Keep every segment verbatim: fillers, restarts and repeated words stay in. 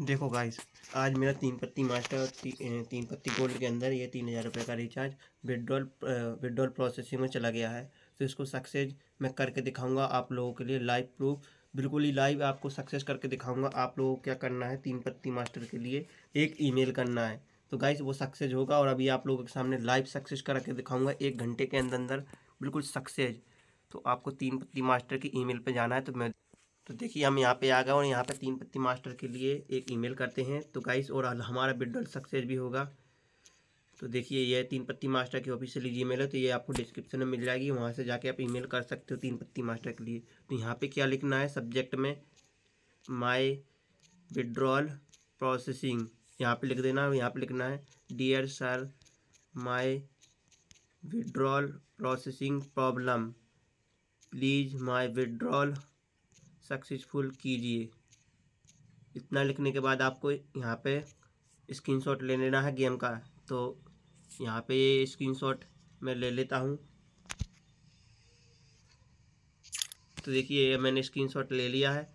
देखो गाइस, आज मेरा तीन पत्ती मास्टर ती, तीन पत्ती गोल्ड के अंदर ये तीन हज़ार रुपये का रिचार्ज विड्रॉल विड्रॉल प्रोसेसिंग में चला गया है। तो इसको सक्सेस मैं करके दिखाऊंगा आप लोगों के लिए, लाइव प्रूफ, बिल्कुल ही लाइव आपको सक्सेस करके दिखाऊंगा। आप लोगों को क्या करना है, तीन पत्ती मास्टर के लिए एक ईमेल करना है। तो गाइस वो सक्सेस होगा और अभी आप लोगों के सामने लाइव सक्सेस करा के दिखाऊँगा एक घंटे के अंदर अंदर बिल्कुल सक्सेस। तो आपको तीन पत्ती मास्टर की ईमेल पर जाना है। तो मैं तो देखिए हम यहाँ पे आ गए और यहाँ पे तीन पत्ती मास्टर के लिए एक ईमेल करते हैं। तो गाइस और हमारा विड्रॉल सक्सेस भी होगा। तो देखिए यह तीन पत्ती मास्टर की ऑफिशियल ईमेल है। तो ये आपको डिस्क्रिप्शन में मिल जाएगी, वहाँ से जाके आप ईमेल कर सकते हो तीन पत्ती मास्टर के लिए। तो यहाँ पे क्या लिखना है, सब्जेक्ट में माई विड्रॉल प्रोसेसिंग यहाँ पर लिख देना। यहाँ पर लिखना है dear sir my withdrawal processing problem, please my withdrawal successful कीजिए। इतना लिखने के बाद आपको यहाँ पे स्क्रीनशॉट ले लेना है गेम का। तो यहाँ पे ये स्क्रीनशॉट मैं ले लेता हूँ। तो देखिए मैंने स्क्रीनशॉट ले लिया है।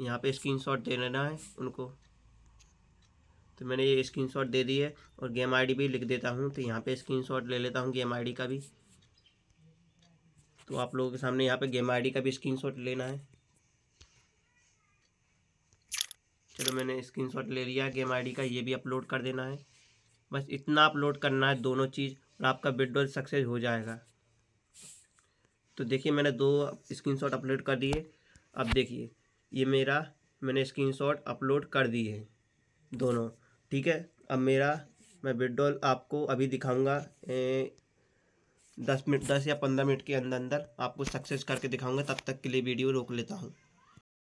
यहाँ पे स्क्रीनशॉट दे लेना है उनको। तो मैंने ये स्क्रीनशॉट दे दी है और गेम आईडी भी लिख देता हूँ। तो यहाँ पे स्क्रीनशॉट ले लेता हूँ गेम आईडी का भी। तो आप लोगों के सामने यहाँ पे गेम आईडी का भी स्क्रीनशॉट लेना है। चलो मैंने स्क्रीनशॉट ले लिया गेम आईडी का, ये भी अपलोड कर देना है। बस इतना अपलोड करना है दोनों चीज़ और आपका विड्रॉल सक्सेस हो जाएगा। तो देखिए मैंने दो स्क्रीनशॉट अपलोड कर दिए। अब देखिए ये मेरा मैंने स्क्रीनशॉट अपलोड कर दी है दोनों, ठीक है। अब मेरा मैं विड्रॉल आपको अभी दिखाऊँगा, दस मिनट दस या पंद्रह मिनट के अंदर अंदर आपको सक्सेस करके दिखाऊंगा। तब तक के लिए वीडियो रोक लेता हूँ।